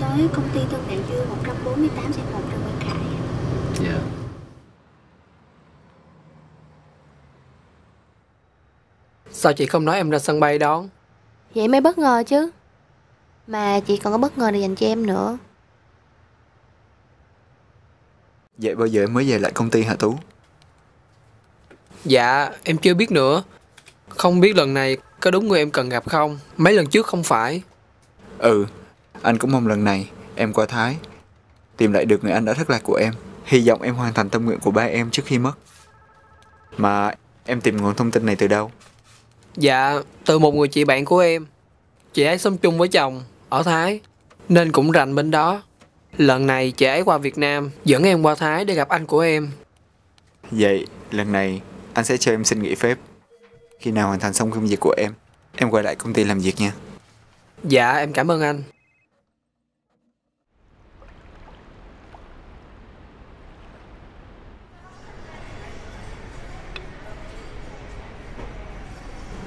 tới công ty Tôn Đại Dương 148/1 Trần Quang Khải. Dạ. Sao chị không nói em ra sân bay đón? Vậy mới bất ngờ chứ. Mà chị còn có bất ngờ này dành cho em nữa. Vậy bao giờ em mới về lại công ty hả Tú? Dạ, em chưa biết nữa. Không biết lần này có đúng người em cần gặp không? Mấy lần trước không phải. Ừ, anh cũng mong lần này em qua Thái tìm lại được người anh đã thất lạc của em. Hy vọng em hoàn thành tâm nguyện của ba em trước khi mất. Mà em tìm nguồn thông tin này từ đâu? Dạ, từ một người chị bạn của em. Chị ấy sống chung với chồng ở Thái nên cũng rành bên đó. Lần này chị ấy qua Việt Nam dẫn em qua Thái để gặp anh của em. Vậy lần này anh sẽ cho em xin nghỉ phép. Khi nào hoàn thành xong công việc của em quay lại công ty làm việc nha. Dạ, em cảm ơn anh.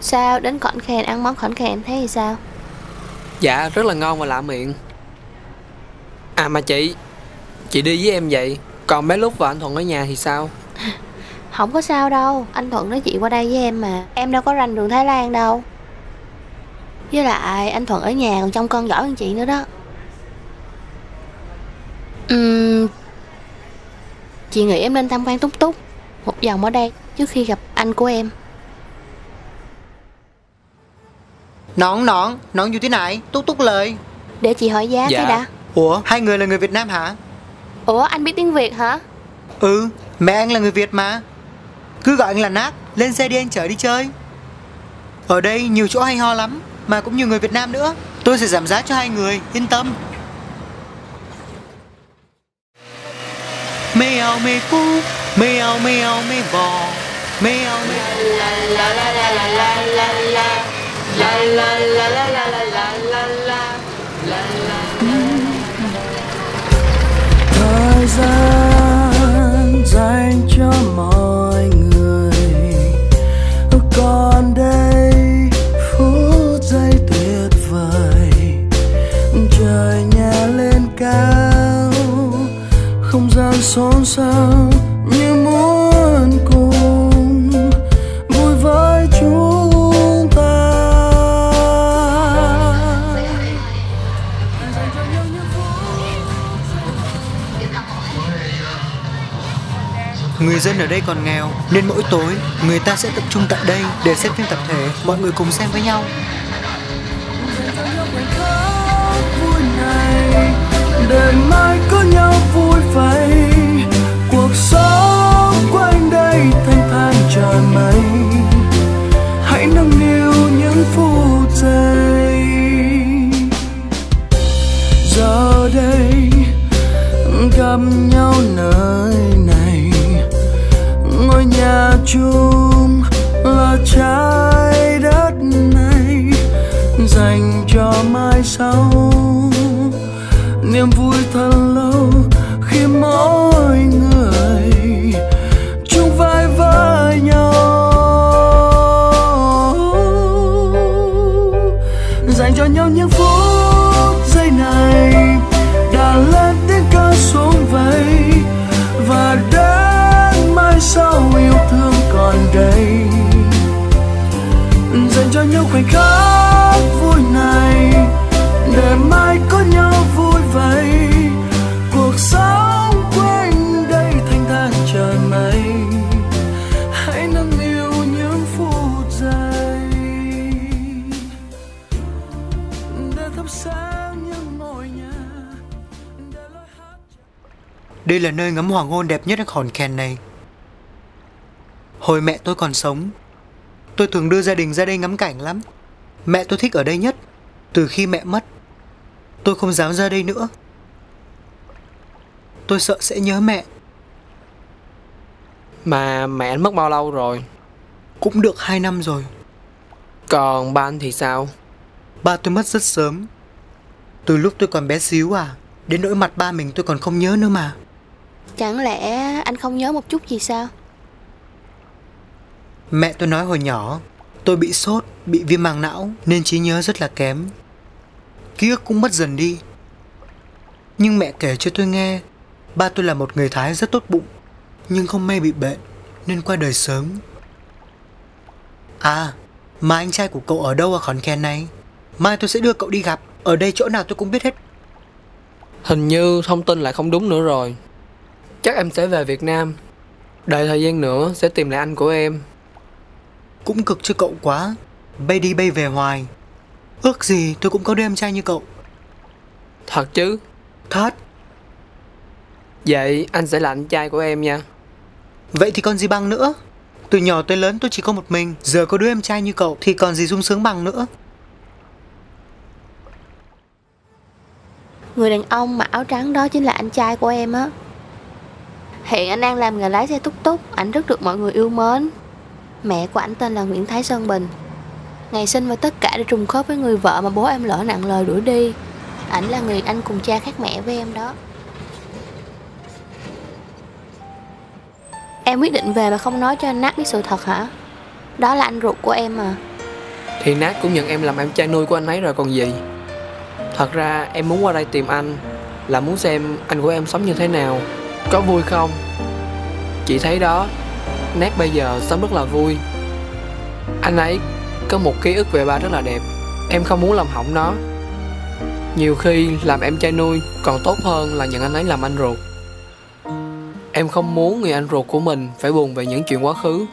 Sao đến Khon Kaen ăn món Khon Kaen thấy thì sao? Dạ, rất là ngon và lạ miệng. À mà chị đi với em vậy, còn bé Lúc và anh Thuận ở nhà thì sao? Không có sao đâu, anh Thuận nói chị qua đây với em mà. Em đâu có rành đường Thái Lan đâu. Với lại anh Thuận ở nhà còn trông con giỏi hơn chị nữa đó. Chị nghĩ em nên tham quan Túc Túc một vòng ở đây trước khi gặp anh của em. Nón như thế này, Túc Túc lời. Để chị hỏi giá cái đã. Ủa, hai người là người Việt Nam hả? Ủa, anh biết tiếng Việt hả? Ừ, mẹ anh là người Việt mà. Cứ gọi anh là Nát, lên xe đi anh chở đi chơi. Ở đây nhiều chỗ hay ho lắm, mà cũng nhiều người Việt Nam nữa. Tôi sẽ giảm giá cho hai người, yên tâm. Mèo mê cú, mèo mèo mê bò, mèo mèo la la la la la la la. La la la la la la la la la la la. Thời gian dành cho mọi người, còn đây phút giây tuyệt vời. Trời nhà lên cao, không gian xôn xao như muốn cùng vui với chúng. Người dân ở đây còn nghèo nên mỗi tối người ta sẽ tập trung tại đây để xem phim tập thể, mọi người cùng xem với nhau. Để mai có nhau vui vầy, cuộc sống quanh đây thanh thản trời mây. Hãy nâng niu những phút giây. Giờ đây gặp nhau nơi này, ngôi nhà chung là trái đất này, dành cho mai sau niềm vui thật lâu khi mỗi người chung vai với nhau, dành cho nhau những phút giây này đã lên tiếng ca xuống vầy và đã. Sao yêu thương còn đây, dành cho nhau khoảnh khắc vui này, để mai có nhau vui vậy. Cuộc sống quanh đây thanh thản trời mây, hãy nâng niu những phút giây để thắp sáng những ngôi nhà. Đây là nơi ngắm hoàng hôn đẹp nhất ở Khon Kaen này. Hồi mẹ tôi còn sống, tôi thường đưa gia đình ra đây ngắm cảnh lắm. Mẹ tôi thích ở đây nhất. Từ khi mẹ mất, tôi không dám ra đây nữa. Tôi sợ sẽ nhớ mẹ. Mà mẹ anh mất bao lâu rồi? Cũng được 2 năm rồi. Còn ba anh thì sao? Ba tôi mất rất sớm. Từ lúc tôi còn bé xíu à. Đến nỗi mặt ba mình tôi còn không nhớ nữa mà. Chẳng lẽ anh không nhớ một chút gì sao? Mẹ tôi nói hồi nhỏ, tôi bị sốt, bị viêm màng não nên trí nhớ rất là kém. Ký ức cũng mất dần đi. Nhưng mẹ kể cho tôi nghe, ba tôi là một người Thái rất tốt bụng, nhưng không may bị bệnh nên qua đời sớm. À, mà anh trai của cậu ở đâu ở Khon Kaen này? Mai tôi sẽ đưa cậu đi gặp, ở đây chỗ nào tôi cũng biết hết. Hình như thông tin lại không đúng nữa rồi. Chắc em sẽ về Việt Nam. Đợi thời gian nữa sẽ tìm lại anh của em. Cũng cực cho cậu quá, bay đi bay về hoài. Ước gì tôi cũng có đứa em trai như cậu. Thật chứ? Thật. Vậy anh sẽ là anh trai của em nha. Vậy thì còn gì bằng nữa. Từ nhỏ tới lớn tôi chỉ có một mình, giờ có đứa em trai như cậu thì còn gì sung sướng bằng nữa. Người đàn ông mặc áo trắng đó chính là anh trai của em á. Hiện anh đang làm nghề lái xe túc túc. Anh rất được mọi người yêu mến. Mẹ của anh tên là Nguyễn Thái Sơn Bình. Ngày sinh và tất cả để trùng khớp với người vợ mà bố em lỡ nặng lời đuổi đi. Ảnh là người anh cùng cha khác mẹ với em đó. Em quyết định về mà không nói cho anh Nát biết sự thật hả? Đó là anh ruột của em mà. Thì Nát cũng nhận em làm em trai nuôi của anh ấy rồi còn gì. Thật ra em muốn qua đây tìm anh là muốn xem anh của em sống như thế nào, có vui không. Chị thấy đó, Nát bây giờ sống rất là vui. Anh ấy có một ký ức về ba rất là đẹp. Em không muốn làm hỏng nó. Nhiều khi làm em trai nuôi còn tốt hơn là nhận anh ấy làm anh ruột. Em không muốn người anh ruột của mình phải buồn về những chuyện quá khứ.